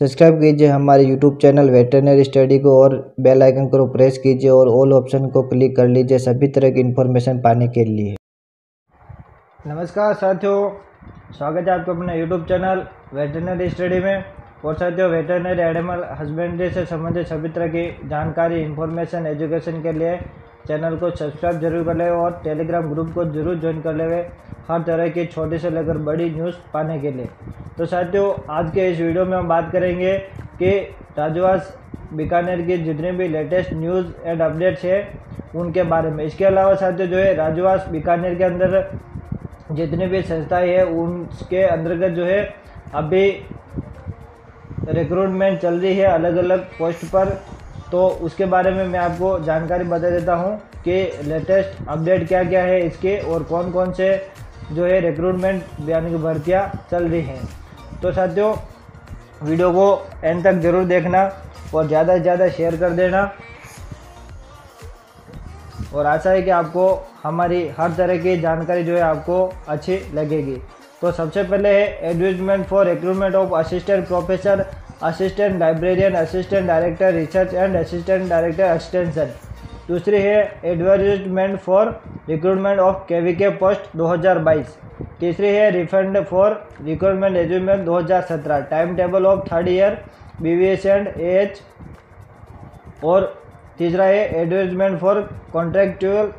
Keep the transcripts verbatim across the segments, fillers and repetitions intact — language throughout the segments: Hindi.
सब्सक्राइब कीजिए हमारे यूट्यूब चैनल वेटरनरी स्टडी को और बेल आइकन को प्रेस कीजिए और ऑल ऑप्शन को क्लिक कर लीजिए सभी तरह की इन्फॉर्मेशन पाने के लिए। नमस्कार साथियों, स्वागत है आपको अपने यूट्यूब चैनल वेटरनरी स्टडी में। और साथियों, वेटरनरी एनिमल हस्बेंड्री से संबंधित सभी तरह की जानकारी, इन्फॉर्मेशन, एजुकेशन के लिए चैनल को सब्सक्राइब जरूर कर ले और टेलीग्राम ग्रुप को जरूर ज्वाइन कर ले हर तरह की छोटी से लेकर बड़ी न्यूज़ पाने के लिए। तो साथियों, आज के इस वीडियो में हम बात करेंगे कि राजवास बीकानेर की जितनी भी लेटेस्ट न्यूज़ एंड अपडेट्स है उनके बारे में। इसके अलावा साथियों जो है राजवास बीकानेर के अंदर जितनी भी संस्थाएं है उनके अंतर्गत जो है अभी रिक्रूटमेंट चल रही है अलग अलग पोस्ट पर, तो उसके बारे में मैं आपको जानकारी बता देता हूँ कि लेटेस्ट अपडेट क्या क्या है इसके और कौन कौन से जो है रिक्रूटमेंट यानी कि भर्तियाँ चल रही हैं। तो साथियों, वीडियो को एंड तक ज़रूर देखना और ज़्यादा से ज़्यादा शेयर कर देना और आशा है कि आपको हमारी हर तरह की जानकारी जो है आपको अच्छी लगेगी। तो सबसे पहले है advertisement for recruitment of assistant professor, assistant librarian, assistant director research and assistant director extension. दूसरी है advertisement for recruitment of KVK post दो हज़ार बाईस। तीसरी है रिफंड फॉर रिक्रूटमेंट रेज्यूमे दो हज़ार सत्रह, time table of third year BVSc and AH. और तीसरा है advertisement for contractual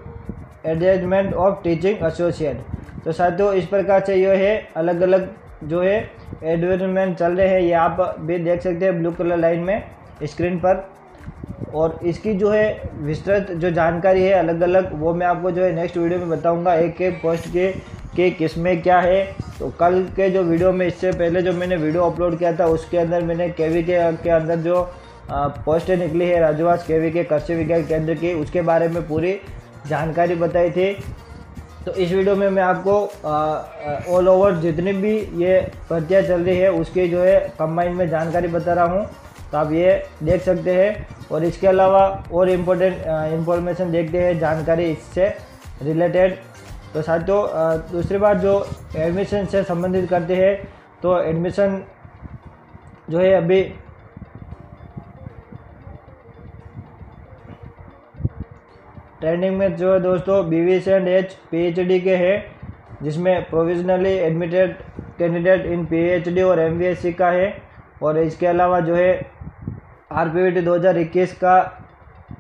engagement of teaching associate. तो साथियों, इस प्रकार से ये है अलग अलग जो है एडवर्टाइजमेंट चल रहे हैं, ये आप भी देख सकते हैं ब्लू कलर लाइन में स्क्रीन पर। और इसकी जो है विस्तृत जो जानकारी है अलग अलग वो मैं आपको जो है नेक्स्ट वीडियो में बताऊंगा एक एक पोस्ट के के किस में क्या है। तो कल के जो वीडियो में, इससे पहले जो मैंने वीडियो अपलोड किया था उसके अंदर मैंने केवीके के अंदर जो पोस्टें निकली है राजवास केवीके कृषि विज्ञान केंद्र की उसके बारे में पूरी जानकारी बताई थी। तो इस वीडियो में मैं आपको ऑल ओवर जितनी भी ये भर्तियाँ चल रही है उसकी जो है कंबाइन में जानकारी बता रहा हूँ, तो आप ये देख सकते हैं। और इसके अलावा और इम्पोर्टेंट इंफॉर्मेशन देखते हैं जानकारी इससे रिलेटेड। तो साथियों, दूसरी बात जो एडमिशन से संबंधित करते हैं, तो एडमिशन जो है अभी ट्रेंडिंग में जो है दोस्तों बीवीएससी एंड एच पीएचडी के है, जिसमें provisionally admitted candidate in PhD और एमवीएससी का है। और इसके अलावा जो है आरपीवीटी दो हज़ार इक्कीस का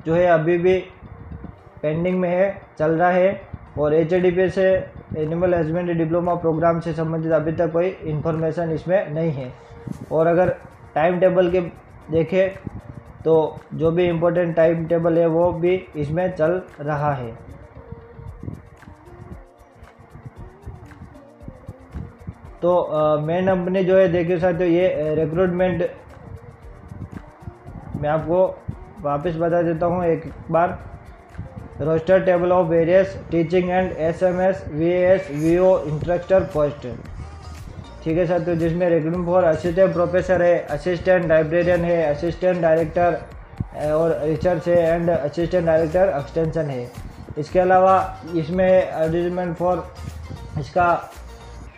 जो है अभी भी पेंडिंग में है, चल रहा है। और एचडीपी से एनिमल हस्बेंड्री डिप्लोमा प्रोग्राम से संबंधित अभी तक कोई इन्फॉर्मेशन इसमें नहीं है। और अगर टाइम टेबल के देखें तो जो भी इम्पोर्टेंट टाइम टेबल है वो भी इसमें चल रहा है। तो मेन अपने जो है देखिए साथियों, ये रिक्रूटमेंट मैं आपको वापस बता देता हूँ एक बार। Roster table of various teaching and SMS VAS VO instructor post, ठीक है साथियों, जिसमें रिक्रूटमेंट फॉर असिस्टेंट प्रोफेसर है, असिस्टेंट लाइब्रेरियन है, असिस्टेंट डायरेक्टर और रिसर्च है एंड असिस्टेंट डायरेक्टर एक्सटेंशन है। इसके अलावा इसमें एडवर्टाइजमेंट फॉर इसका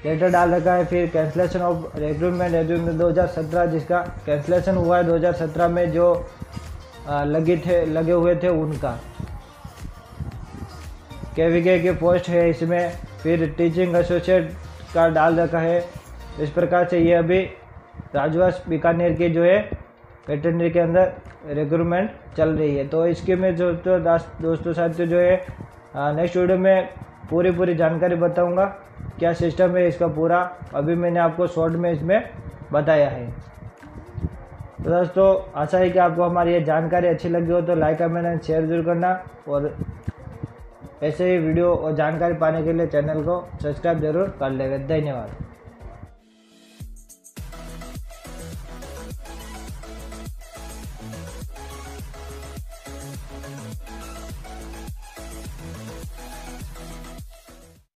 लेटर डाल रखा है, फिर कैंसलेशन ऑफ रिक्रूटमेंट एडवर्टाइजमेंट दो हज़ार सत्रह जिसका कैंसलेशन हुआ है दो हज़ार सत्रह में जो लगे थे लगे हुए थे उनका। केवीके के पोस्ट है इसमें, फिर टीचिंग एसोसिएट का डाल रखा है। इस प्रकार से ये अभी राजवास बीकानेर के जो है वेटरनरी के अंदर रिक्रूटमेंट चल रही है। तो इसके में जो तो दोस्तों साथियों जो है नेक्स्ट वीडियो में पूरी पूरी जानकारी बताऊंगा क्या सिस्टम है इसका पूरा, अभी मैंने आपको शॉर्ट में इसमें बताया है। तो दोस्तों, आशा है कि आपको हमारी ये जानकारी अच्छी लगी हो तो लाइक कमेंट एंड शेयर जरूर करना और ऐसे ही वीडियो और जानकारी पाने के लिए चैनल को सब्सक्राइब जरूर कर लेंगे। धन्यवाद।